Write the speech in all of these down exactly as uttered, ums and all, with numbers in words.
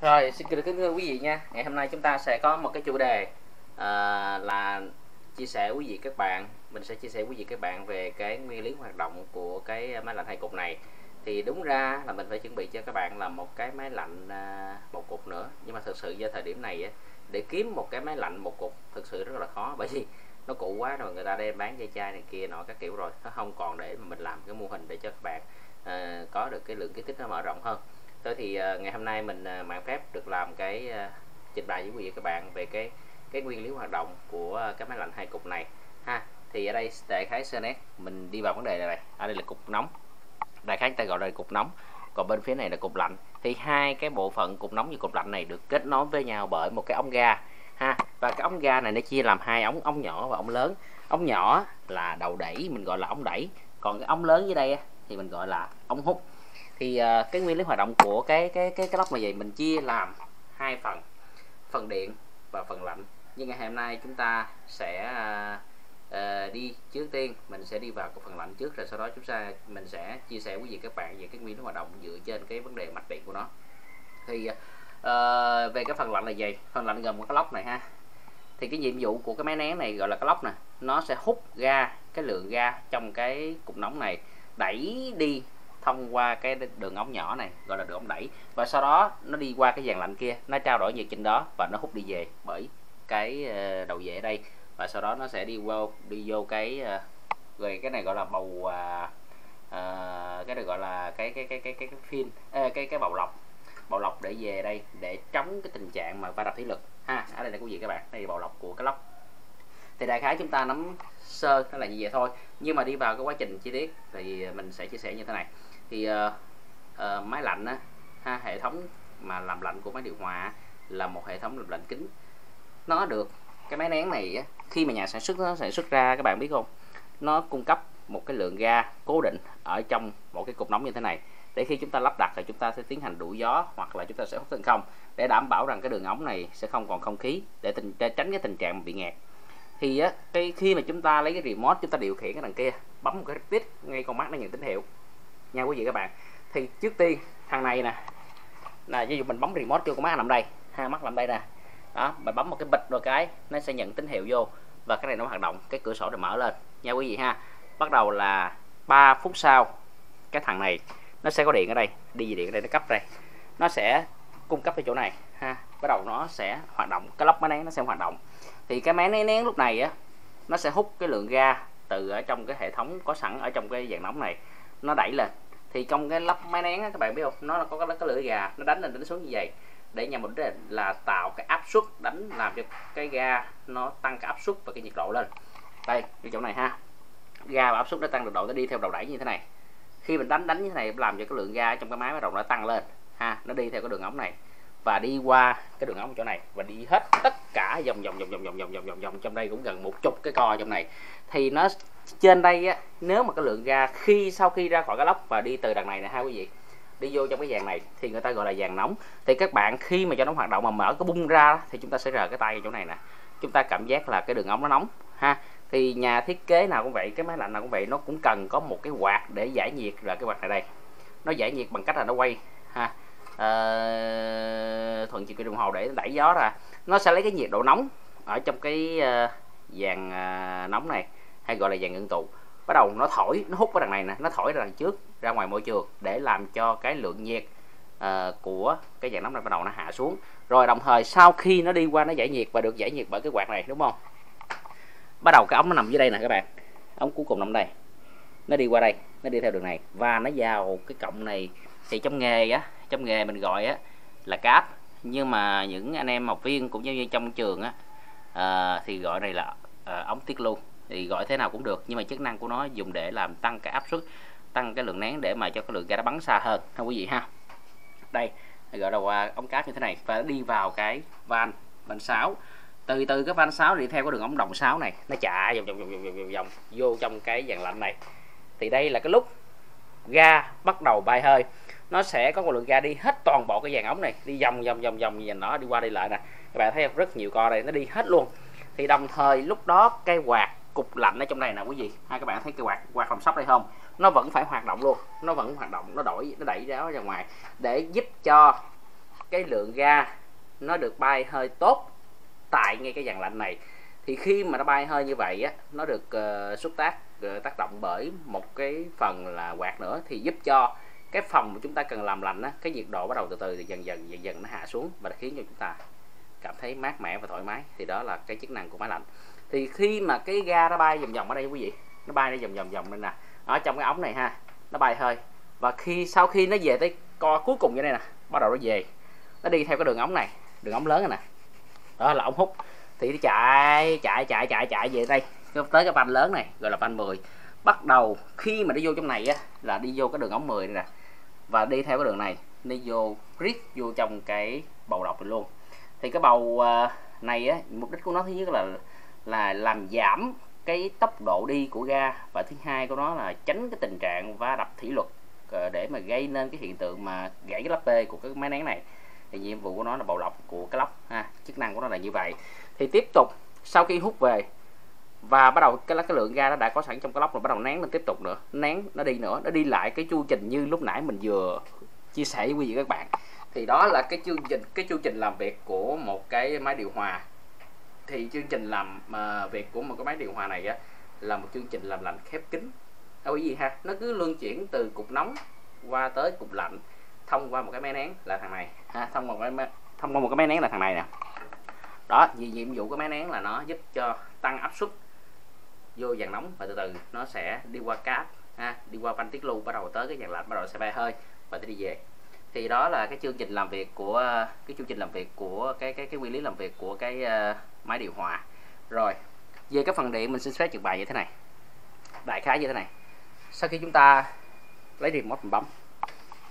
Rồi, xin kính thưa quý vị nha. Ngày hôm nay chúng ta sẽ có một cái chủ đề uh, là chia sẻ quý vị các bạn. Mình sẽ chia sẻ quý vị các bạn về cái nguyên lý hoạt động của cái máy lạnh hai cục này. Thì đúng ra là mình phải chuẩn bị cho các bạn là một cái máy lạnh uh, một cục nữa. Nhưng mà thực sự do thời điểm này để kiếm một cái máy lạnh một cục thực sự rất là khó. Bởi vì nó cũ quá rồi, người ta đem bán dây chai này kia nọ các kiểu rồi. Nó không còn để mà mình làm cái mô hình để cho các bạn uh, có được cái lượng kích thích nó mở rộng hơn. Thế thì uh, ngày hôm nay mình uh, mạn phép được làm cái uh, trình bày với quý vị các bạn về cái cái nguyên lý hoạt động của uh, cái máy lạnh hai cục này ha. Thì ở đây đại khái sơ nét mình đi vào vấn đề này này. Ở đây là cục nóng, đại khái người ta gọi là cục nóng, còn bên phía này là cục lạnh. Thì hai cái bộ phận cục nóng và cục lạnh này được kết nối với nhau bởi một cái ống ga ha. Và cái ống ga này nó chia làm hai ống, ống nhỏ và ống lớn. Ống nhỏ là đầu đẩy, mình gọi là ống đẩy, còn cái ống lớn dưới đây thì mình gọi là ống hút. Thì uh, cái nguyên lý hoạt động của cái cái cái cái lốc này vậy mình chia làm hai phần, phần điện và phần lạnh. Nhưng ngày hôm nay chúng ta sẽ uh, uh, đi trước tiên mình sẽ đi vào cái phần lạnh trước, rồi sau đó chúng ta mình sẽ chia sẻ quý vị các bạn về cái nguyên lý hoạt động dựa trên cái vấn đề mạch điện của nó. Thì uh, về cái phần lạnh là gì? Phần lạnh gồm cái lốc này ha. Thì cái nhiệm vụ của cái máy nén này gọi là cái lốc nè, nó sẽ hút ra cái lượng ga trong cái cục nóng này, đẩy đi thông qua cái đường ống nhỏ này gọi là đường ống đẩy, và sau đó nó đi qua cái dàn lạnh kia, nó trao đổi nhiệt trên đó và nó hút đi về bởi cái đầu dễ đây, và sau đó nó sẽ đi vô đi vô cái rồi cái này gọi là bầu uh, cái này gọi là cái cái cái cái cái cái phim cái, cái cái bầu lọc bầu lọc để về đây để chống cái tình trạng mà va đập thủy lực ha. Ở đây là quý vị các bạn, đây là bầu lọc của cái lốc. Thì đại khái chúng ta nắm sơ nó là như vậy thôi, nhưng mà đi vào cái quá trình chi tiết thì mình sẽ chia sẻ như thế này. Thì uh, uh, máy lạnh á, ha, hệ thống mà làm lạnh của máy điều hòa là một hệ thống làm lạnh kín. Nó được cái máy nén này á, khi mà nhà sản xuất nó sản xuất ra các bạn biết không, nó cung cấp một cái lượng ga cố định ở trong một cái cục nóng như thế này, để khi chúng ta lắp đặt thì chúng ta sẽ tiến hành đuổi gió hoặc là chúng ta sẽ hút chân không để đảm bảo rằng cái đường ống này sẽ không còn không khí để, tình, để tránh cái tình trạng bị nghẹt. Thì á, cái khi mà chúng ta lấy cái remote chúng ta điều khiển cái đằng kia, bấm một cái bit ngay con mắt nó nhận tín hiệu nha quý vị các bạn. Thì trước tiên thằng này nè, là ví dụ mình bấm remote cho con mắt nằm đây, hai mắt nằm đây nè đó, mình bấm một cái bịch rồi cái nó sẽ nhận tín hiệu vô và cái này nó hoạt động, cái cửa sổ được mở lên nha quý vị ha. Bắt đầu là ba phút sau cái thằng này nó sẽ có điện ở đây, đi về điện ở đây, nó cấp đây, nó sẽ cung cấp ở chỗ này ha, bắt đầu nó sẽ hoạt động, cái lốc máy nén nó sẽ hoạt động. Thì cái máy nén, nén lúc này á, nó sẽ hút cái lượng ga từ ở trong cái hệ thống có sẵn ở trong cái dàn nóng này, nó đẩy lên. Thì trong cái lốc máy nén á, các bạn biết không, nó có cái, cái lưỡi gà nó đánh lên đánh xuống như vậy để nhằm mục đích là tạo cái áp suất đánh, làm cho cái ga nó tăng cái áp suất và cái nhiệt độ lên đây cái chỗ này ha. Ga và áp suất nó tăng được độ, nó đi theo đầu đẩy như thế này. Khi mình đánh đánh như thế này làm cho cái lượng ga trong cái máy bắt đầu nó tăng lên ha, nó đi theo cái đường ống này và đi qua cái đường ống chỗ này và đi hết tất cả vòng vòng vòng vòng vòng vòng vòng vòng vòng trong đây cũng gần một chục cái co trong này. Thì nó trên đây á, nếu mà cái lượng ga khi sau khi ra khỏi cái lốc và đi từ đằng này nè ha quý vị, đi vô trong cái dàn này thì người ta gọi là dàn nóng. Thì các bạn khi mà cho nó hoạt động mà mở cái bung ra thì chúng ta sẽ rờ cái tay chỗ này nè, chúng ta cảm giác là cái đường ống nó nóng ha. Thì nhà thiết kế nào cũng vậy, cái máy lạnh nào cũng vậy, nó cũng cần có một cái quạt để giải nhiệt. Rồi cái quạt này đây nó giải nhiệt bằng cách là nó quay ha, Uh, thuận chiều kim đồng hồ để đẩy gió ra, nó sẽ lấy cái nhiệt độ nóng ở trong cái uh, dàn uh, nóng này hay gọi là dàn ngưng tụ, bắt đầu nó thổi, nó hút cái đằng này nè, nó thổi ra đằng trước ra ngoài môi trường để làm cho cái lượng nhiệt uh, của cái dàn nóng này bắt đầu nó hạ xuống. Rồi đồng thời sau khi nó đi qua nó giải nhiệt và được giải nhiệt bởi cái quạt này đúng không, bắt đầu cái ống nó nằm dưới đây nè các bạn, ống cuối cùng nằm đây, nó đi qua đây, nó đi theo đường này và nó vào cái cọng này. Thì trong nghề á, trong nghề mình gọi á là cáp, nhưng mà những anh em học viên cũng như trong trường á à, thì gọi này là à, ống tiết lưu, thì gọi thế nào cũng được, nhưng mà chức năng của nó dùng để làm tăng cái áp suất, tăng cái lượng nén để mà cho cái lượng ga nó bắn xa hơn ha quý vị ha. Đây gọi là qua ống cáp như thế này và nó đi vào cái van van sáu, từ từ cái van sáu đi theo cái đường ống đồng sáu này, nó chạy vòng vòng vòng vòng vòng vòng vô trong cái dàn lạnh này. Thì đây là cái lúc ga bắt đầu bay hơi, nó sẽ có một lượng ga đi hết toàn bộ cái dàn ống này, đi vòng vòng vòng vòng dàn nó đi qua đi lại nè, các bạn thấy không? Rất nhiều co đây, nó đi hết luôn. Thì đồng thời lúc đó cái quạt cục lạnh ở trong này nè quý vị ha, các bạn thấy cái quạt quạt phòng sóc đây không, nó vẫn phải hoạt động luôn, nó vẫn hoạt động, nó đổi, nó đẩy ra ra ngoài để giúp cho cái lượng ga nó được bay hơi tốt tại ngay cái dàn lạnh này. Thì khi mà nó bay hơi như vậy á, nó được uh, xúc tác uh, tác động bởi một cái phần là quạt nữa, thì giúp cho cái phòng mà chúng ta cần làm lạnh á, cái nhiệt độ bắt đầu từ từ thì dần dần dần dần nó hạ xuống và khiến cho chúng ta cảm thấy mát mẻ và thoải mái. Thì đó là cái chức năng của máy lạnh. Thì khi mà cái ga nó bay vòng vòng ở đây quý vị, nó bay nó vòng vòng vòng lên nè, ở trong cái ống này ha, nó bay hơi, và khi sau khi nó về tới co cuối cùng như đây nè, bắt đầu nó về, nó đi theo cái đường ống này, đường ống lớn này nè, đó là ống hút, thì nó chạy chạy chạy chạy chạy về đây tới cái van lớn này, gọi là van mười. Bắt đầu khi mà nó vô trong này á, là đi vô cái đường ống mười này nè, và đi theo cái đường này nó vô riết vô trong cái bầu độc này luôn. Thì cái bầu này á, mục đích của nó thứ nhất là là làm giảm cái tốc độ đi của ga, và thứ hai của nó là tránh cái tình trạng va đập thủy lực để mà gây nên cái hiện tượng mà gãy cái lắp tê của cái máy nén này. Thì nhiệm vụ của nó là bầu lọc của cái lốc ha, chức năng của nó là như vậy. Thì tiếp tục sau khi hút về và bắt đầu cái, cái lượng ga nó đã có sẵn trong cái lốc rồi, bắt đầu nén lên, tiếp tục nữa nén, nó đi nữa, nó đi lại cái chu trình như lúc nãy mình vừa chia sẻ với quý vị các bạn. Thì đó là cái chương trình cái chương trình làm việc của một cái máy điều hòa. Thì chương trình làm uh, việc của một cái máy điều hòa này á, là một chương trình làm lạnh khép kín. Đâu gì ha, nó cứ luân chuyển từ cục nóng qua tới cục lạnh thông qua một cái máy nén là thằng này ha, thông qua một cái thông qua một cái máy nén là thằng này nè. Đó, vì nhiệm vụ của máy nén là nó giúp cho tăng áp suất vô dàn nóng và từ từ nó sẽ đi qua cáp ha, đi qua van tiết lưu, bắt đầu tới cái dàn lạnh, bắt đầu sẽ bay hơi và đi về. Thì đó là cái chương trình làm việc của cái chương trình làm việc của cái cái cái nguyên lý làm việc của cái uh, máy điều hòa. Rồi, về cái phần điện mình xin phép trình bày như thế này. Đại khái như thế này. Sau khi chúng ta lấy remote mình bấm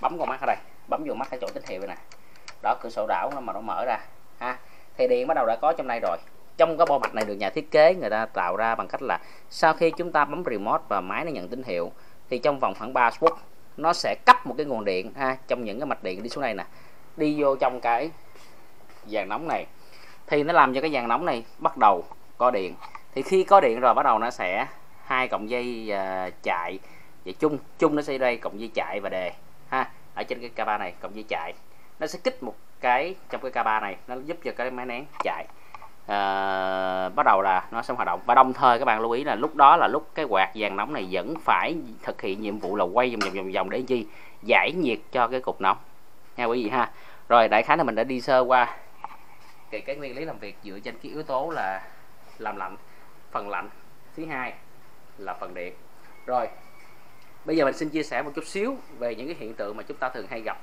bấm vào mắt ở đây, bấm vào mắt cái chỗ tín hiệu này nè. Đó, cửa sổ đảo mà nó mở ra ha. Thì điện bắt đầu đã có trong đây rồi. Trong cái bo mạch này được nhà thiết kế người ta tạo ra bằng cách là sau khi chúng ta bấm remote và máy nó nhận tín hiệu thì trong vòng khoảng ba phút nó sẽ cấp một cái nguồn điện ha, trong những cái mạch điện đi xuống đây nè, đi vô trong cái dàn nóng này. Thì nó làm cho cái dàn nóng này bắt đầu có điện. Thì khi có điện rồi bắt đầu nó sẽ hai cọng dây uh, chạy về chung chung nó xây đây, cọng dây chạy và đề ha, ở trên cái ca ba này, cọng dây chạy nó sẽ kích một cái trong cái ca ba này, nó giúp cho cái máy nén chạy uh, bắt đầu là nó sẽ hoạt động. Và đồng thời các bạn lưu ý là lúc đó là lúc cái quạt dàn nóng này vẫn phải thực hiện nhiệm vụ là quay vòng vòng vòng vòng để chi giải nhiệt cho cái cục nóng nha quý vị ha. Rồi, đại khái là mình đã đi sơ qua cái, cái nguyên lý làm việc dựa trên cái yếu tố là làm lạnh, phần lạnh, thứ hai là phần điện. Rồi, bây giờ mình xin chia sẻ một chút xíu về những cái hiện tượng mà chúng ta thường hay gặp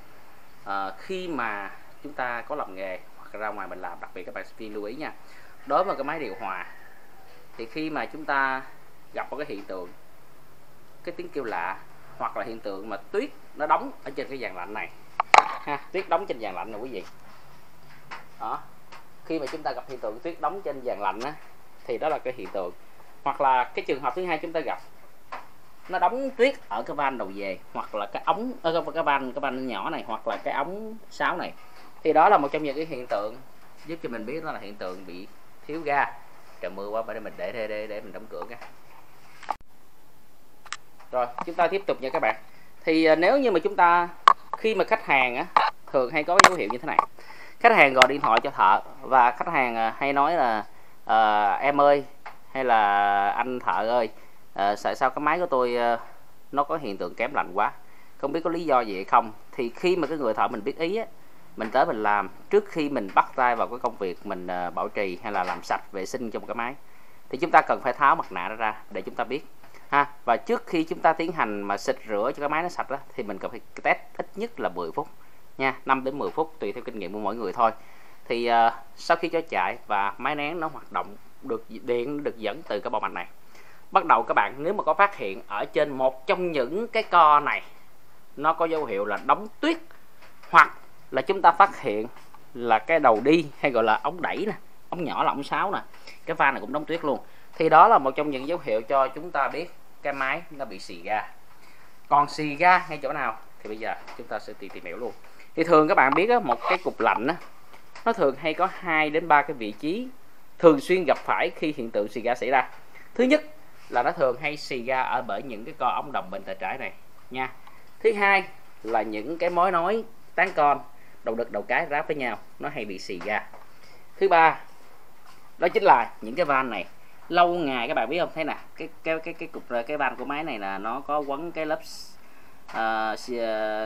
à, khi mà chúng ta có làm nghề hoặc ra ngoài mình làm, đặc biệt các bạn xin lưu ý nha. Đối với cái máy điều hòa thì khi mà chúng ta gặp một cái hiện tượng cái tiếng kêu lạ hoặc là hiện tượng mà tuyết nó đóng ở trên cái dàn lạnh này ha, tuyết đóng trên dàn lạnh này quý vị. Đó, khi mà chúng ta gặp hiện tượng tuyết đóng trên dàn lạnh á, thì đó là cái hiện tượng. Hoặc là cái trường hợp thứ hai chúng ta gặp nó đóng tuyết ở cái van đầu về, hoặc là cái ống ở cái van cái van nhỏ này, hoặc là cái ống sáo này. Thì đó là một trong những cái hiện tượng giúp cho mình biết đó là hiện tượng bị thiếu ga. Trời mưa quá, để mình để để để mình đóng cửa nha. Rồi, chúng ta tiếp tục nha các bạn. Thì nếu như mà chúng ta khi mà khách hàng á, thường hay có cái dấu hiệu như thế này. Khách hàng gọi điện thoại cho thợ và khách hàng hay nói là à, em ơi, hay là anh thợ ơi, à, tại sao cái máy của tôi à, nó có hiện tượng kém lạnh quá, không biết có lý do gì hay không. Thì khi mà cái người thợ mình biết ý á, mình tới mình làm, trước khi mình bắt tay vào cái công việc mình à, bảo trì hay là làm sạch vệ sinh cho một cái máy, thì chúng ta cần phải tháo mặt nạ ra để chúng ta biết ha. Và trước khi chúng ta tiến hành mà xịt rửa cho cái máy nó sạch đó, thì mình cần phải test ít nhất là mười phút nha, năm đến mười phút tùy theo kinh nghiệm của mỗi người thôi. Thì à, sau khi cho chạy và máy nén nó hoạt động, được điện được dẫn từ cái bo mạch này, bắt đầu các bạn nếu mà có phát hiện ở trên một trong những cái co này nó có dấu hiệu là đóng tuyết, hoặc là chúng ta phát hiện là cái đầu đi hay gọi là ống đẩy nè, ống nhỏ là ống sáo nè, cái van này cũng đóng tuyết luôn, thì đó là một trong những dấu hiệu cho chúng ta biết cái máy nó bị xì ga. Còn xì ga ngay chỗ nào thì bây giờ chúng ta sẽ tìm tìm hiểu luôn. Thì thường các bạn biết á, một cái cục lạnh á, nó thường hay có hai đến ba cái vị trí thường xuyên gặp phải khi hiện tượng xì ga xảy ra. Thứ nhất là nó thường hay xì ga ở bởi những cái co ống đồng bên tay trái này nha. Thứ hai là những cái mối nối tán con đầu đực đầu cái ráp với nhau, nó hay bị xì ra. Thứ ba đó chính là những cái van này lâu ngày các bạn biết không, thế nè, cái cái cái cái cục cái van của máy này là nó có quấn cái lớp uh,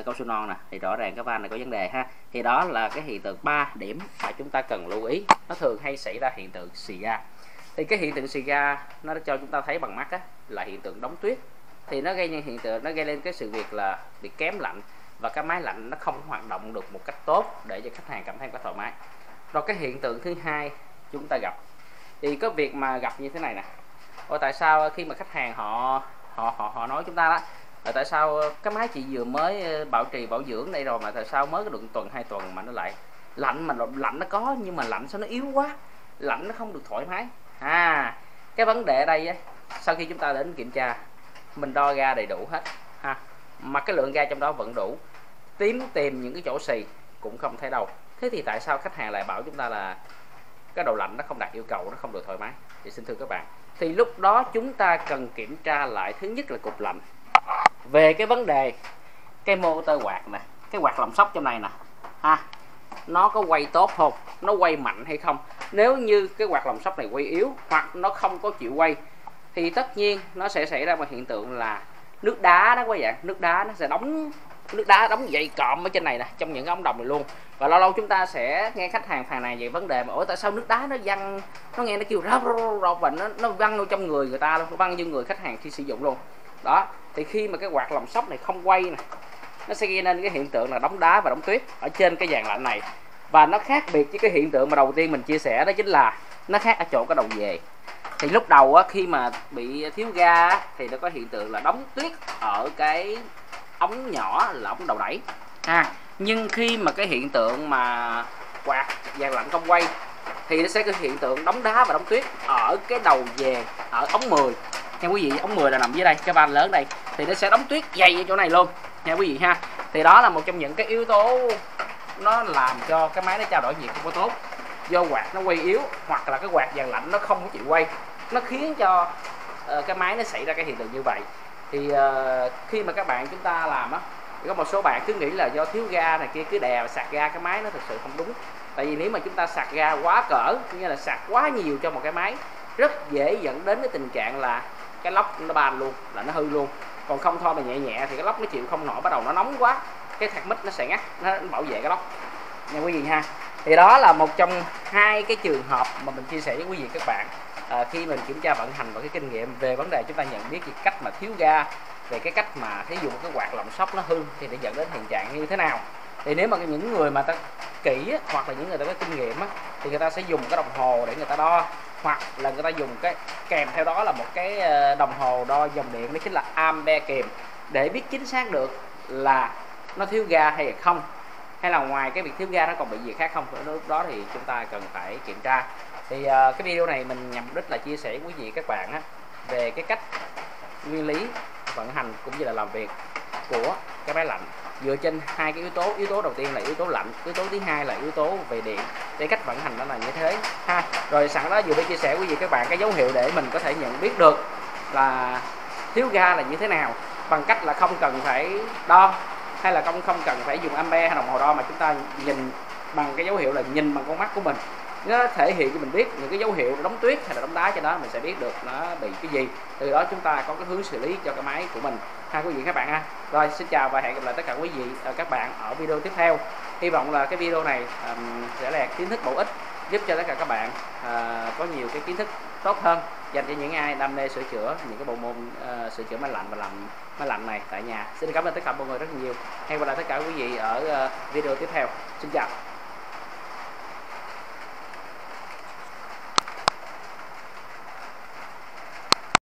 cao su non nè, thì rõ ràng cái van này có vấn đề ha. Thì đó là cái hiện tượng ba điểm mà chúng ta cần lưu ý, nó thường hay xảy ra hiện tượng xì ra. Thì cái hiện tượng xì ra nó cho chúng ta thấy bằng mắt á, là hiện tượng đóng tuyết, thì nó gây nên hiện tượng nó gây lên cái sự việc là bị kém lạnh và cái máy lạnh nó không hoạt động được một cách tốt để cho khách hàng cảm thấy có thoải mái. Rồi cái hiện tượng thứ hai chúng ta gặp thì có việc mà gặp như thế này nè. Ôi tại sao khi mà khách hàng họ họ họ họ nói chúng ta đó, tại sao cái máy chị vừa mới bảo trì bảo dưỡng đây rồi mà tại sao mới được tuần hai tuần mà nó lại lạnh, mà lạnh nó có nhưng mà lạnh sao nó yếu quá, lạnh nó không được thoải mái. À, cái vấn đề ở đây ấy, sau khi chúng ta đến kiểm tra mình đo ra đầy đủ hết ha, mà cái lượng ga trong đó vẫn đủ, tím tìm những cái chỗ xì cũng không thấy đâu. Thế thì tại sao khách hàng lại bảo chúng ta là cái đầu lạnh nó không đạt yêu cầu, nó không được thoải mái? Thì xin thưa các bạn, thì lúc đó chúng ta cần kiểm tra lại, thứ nhất là cục lạnh, về cái vấn đề cái motor quạt nè, cái quạt lồng sóc trong này nè ha, nó có quay tốt không, nó quay mạnh hay không. Nếu như cái quạt lồng sóc này quay yếu hoặc nó không có chịu quay thì tất nhiên nó sẽ xảy ra một hiện tượng là nước đá đó quá dạng, nước đá nó sẽ đóng, nước đá đóng dày cộm ở trên này nè, trong những ống đồng này luôn. Và lâu lâu chúng ta sẽ nghe khách hàng phàn nàn về vấn đề mà ủa tại sao nước đá nó văng, nó nghe nó kêu róc róc róc và nó nó văng vô trong người người ta luôn, nó văng vô người khách hàng khi sử dụng luôn. Đó, thì khi mà cái quạt lồng sóc này không quay nè, nó sẽ gây nên cái hiện tượng là đóng đá và đóng tuyết ở trên cái dàn lạnh này. Và nó khác biệt với cái hiện tượng mà đầu tiên mình chia sẻ, đó chính là nó khác ở chỗ cái đầu về. Thì lúc đầu á, khi mà bị thiếu ga á, thì nó có hiện tượng là đóng tuyết ở cái ống nhỏ là ống đầu đẩy à, nhưng khi mà cái hiện tượng mà quạt dàn lạnh không quay thì nó sẽ có hiện tượng đóng đá và đóng tuyết ở cái đầu về, ở ống mười nha quý vị. Ống mười là nằm dưới đây, cái van lớn đây thì nó sẽ đóng tuyết dày ở chỗ này luôn nha quý vị ha. Thì đó là một trong những cái yếu tố nó làm cho cái máy nó trao đổi nhiệt không có tốt, do quạt nó quay yếu hoặc là cái quạt dàn lạnh nó không có chịu quay, nó khiến cho uh, cái máy nó xảy ra cái hiện tượng như vậy. Thì uh, khi mà các bạn chúng ta làm á, có một số bạn cứ nghĩ là do thiếu ga này kia cứ đè và sạc ga cái máy, nó thực sự không đúng. Tại vì nếu mà chúng ta sạc ga quá cỡ, nghĩa là sạc quá nhiều cho một cái máy, rất dễ dẫn đến cái tình trạng là cái lốc nó ban luôn, là nó hư luôn. Còn không thôi mà nhẹ nhẹ thì cái lốc nó chịu không nổi, bắt đầu nó nóng quá, cái thạch mít nó sẽ ngắt, nó bảo vệ cái lốc nha quý vị ha. Thì đó là một trong hai cái trường hợp mà mình chia sẻ với quý vị các bạn à, khi mình kiểm tra vận hành và cái kinh nghiệm về vấn đề chúng ta nhận biết về cách mà thiếu ga, về cái cách mà thí dụ cái quạt lồng sóc nó hư thì để dẫn đến hiện trạng như thế nào. Thì nếu mà những người mà ta kỹ hoặc là những người ta có kinh nghiệm thì người ta sẽ dùng cái đồng hồ để người ta đo, hoặc là người ta dùng cái kèm theo đó là một cái đồng hồ đo dòng điện, đó chính là ampere kèm, để biết chính xác được là nó thiếu ga hay là không, hay là ngoài cái việc thiếu ga nó còn bị gì khác không. Lúc đó thì chúng ta cần phải kiểm tra. Thì uh, cái video này mình nhằm mục đích là chia sẻ với quý vị các bạn á, về cái cách nguyên lý vận hành cũng như là làm việc của cái máy lạnh dựa trên hai cái yếu tố. Yếu tố đầu tiên là yếu tố lạnh, yếu tố thứ hai là yếu tố về điện, để cách vận hành đó là như thế ha. Rồi sẵn đó vừa mới chia sẻ với quý vị các bạn cái dấu hiệu để mình có thể nhận biết được là thiếu ga là như thế nào, bằng cách là không cần phải đo hay là không không cần phải dùng ampere hay đồng hồ đo, mà chúng ta nhìn bằng cái dấu hiệu là nhìn bằng con mắt của mình, nó thể hiện cho mình biết những cái dấu hiệu đóng tuyết hay là đóng đá, cho đó mình sẽ biết được nó bị cái gì, từ đó chúng ta có cái hướng xử lý cho cái máy của mình ha quý vị các bạn ha. Rồi xin chào và hẹn gặp lại tất cả quý vị các bạn ở video tiếp theo. Hy vọng là cái video này um, sẽ là kiến thức bổ ích giúp cho tất cả các bạn uh, có nhiều cái kiến thức tốt hơn dành cho những ai đam mê sửa chữa những cái bộ môn uh, sửa chữa máy lạnh và làm máy lạnh này tại nhà. Xin cảm ơn tất cả mọi người rất nhiều. Hẹn gặp lại tất cả quý vị ở uh, video tiếp theo. Xin chào.